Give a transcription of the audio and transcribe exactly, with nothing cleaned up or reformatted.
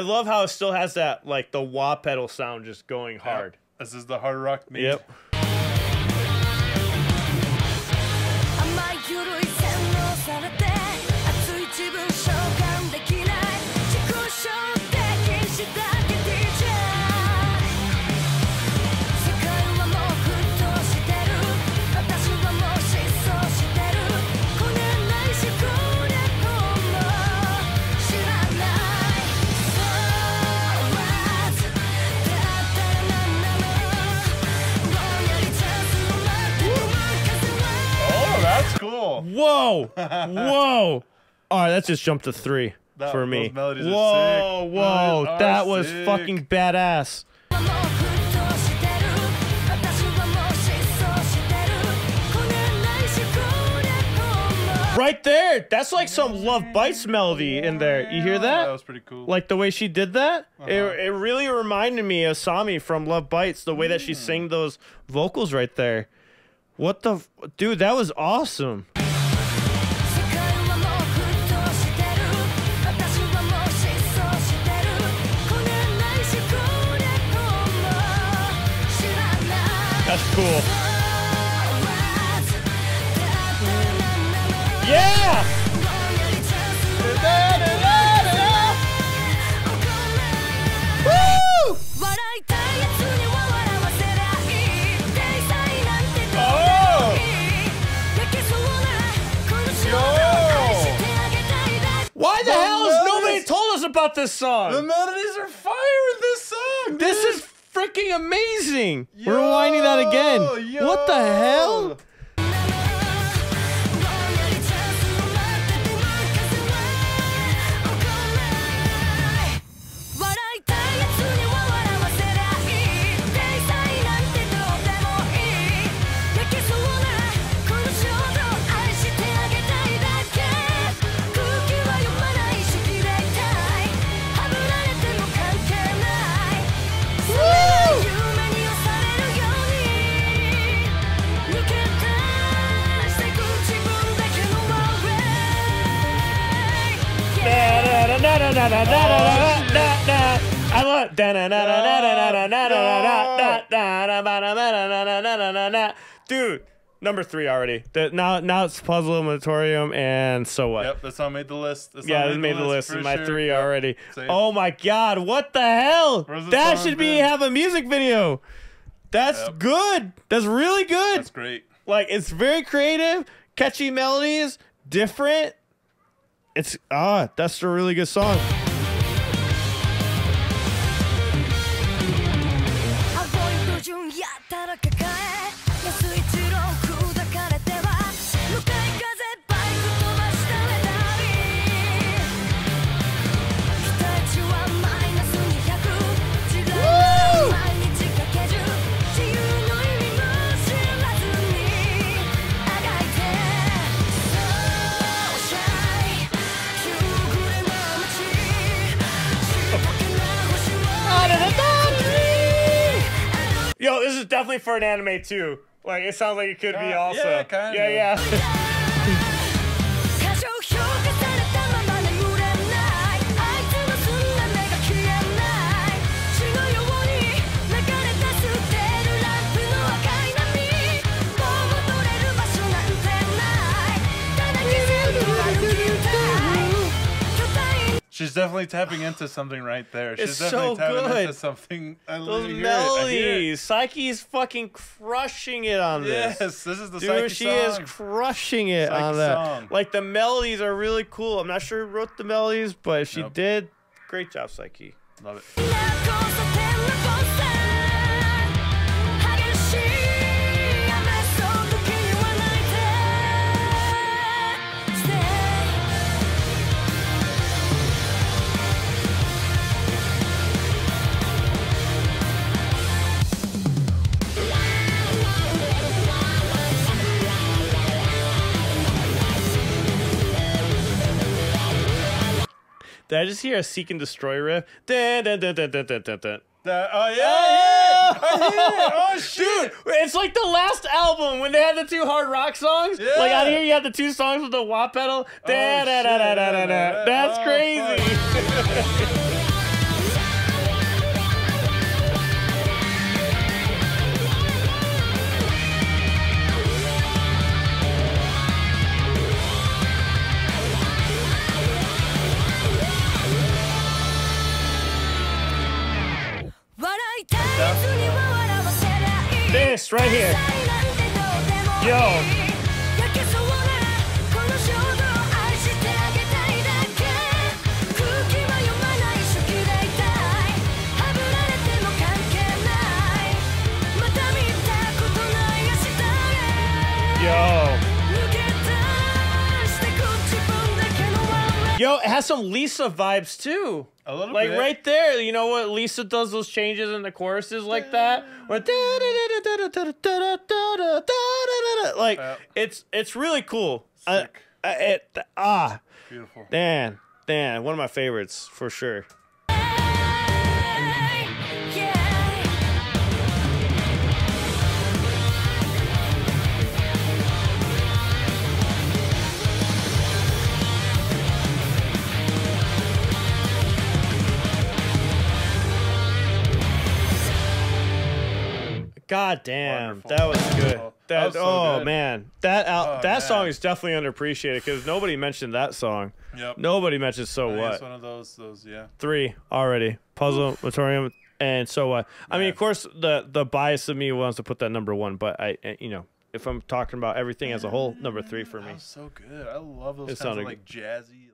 I love how it still has that, like, the wah pedal sound just going hard. Yep. This is the hard rock meme. Yep. Whoa! Whoa! All right, that's just jumped to three that, for me. Whoa! Whoa! Those that was sick. Fucking badass. Right there, that's like some Love Bites melody in there. You hear that? That was pretty cool. Like the way she did that, uh-huh. it it really reminded me of Sami from Love Bites. The way mm. that she sang those vocals right there. What the f dude? That was awesome. That's cool. Yeah! Woo! Oh! Yo! Why the, the hell has nobody told us about this song? The melodies are fire in this song. This dude. is. Freaking amazing! Yo, we're rewinding that again. Yo. What the hell? I love it. Dude, number three already. Now now it's Puzzle Moratorium and So What? Yep, that song made the list. Yeah, it made the list. My three already. Oh my god, what the hell? That should be have a music video. That's good. That's really good. That's great. Like, it's very creative, catchy melodies, different. It's ah, that's a really good song. Yo, this is definitely for an anime too. Like, it sounds like it could uh, be also. Yeah, kind of. Yeah, yeah. She's definitely tapping into something right there. She's it's definitely so tapping good. into something. I love it. Melodies. Psyche is fucking crushing it on this. Yes, this is the Dude, Psyche she song. She is crushing it Psyche on that. Song. Like, the melodies are really cool. I'm not sure who wrote the melodies, but if she nope. did, great job, Psyche. Love it. Did I just hear a Seek and Destroy riff? Dun, dun, dun, dun, dun, dun, dun, dun. Uh, oh, yeah, oh, I hear it. I hear it. Oh, shit. Dude, it's like the last album when they had the two hard rock songs. Yeah. Like, out here you had the two songs with the wah pedal. Oh, da, da, da, da, da, da, da. That's oh, crazy. stuff. This right here. Yo. Yo, it has some Lisa vibes too. A little like bit. Like right there, you know what? Lisa does those changes in the choruses like that. Like uh, it's it's really cool. Uh, uh, it, ah, beautiful. Dan, Dan, one of my favorites for sure. God damn, wonderful. That was good. That, that was so oh good. Man, that out, oh, that man. Song is definitely underappreciated because nobody mentioned that song. Yep. Nobody mentioned So I What. It's one of those, those yeah. Three already. Puzzle, Matorium, and So What. I yeah. mean, of course, the the bias of me wants to put that number one, but I, you know, if I'm talking about everything as a whole, number three for me. That was so good. I love those it kinds of like jazzy.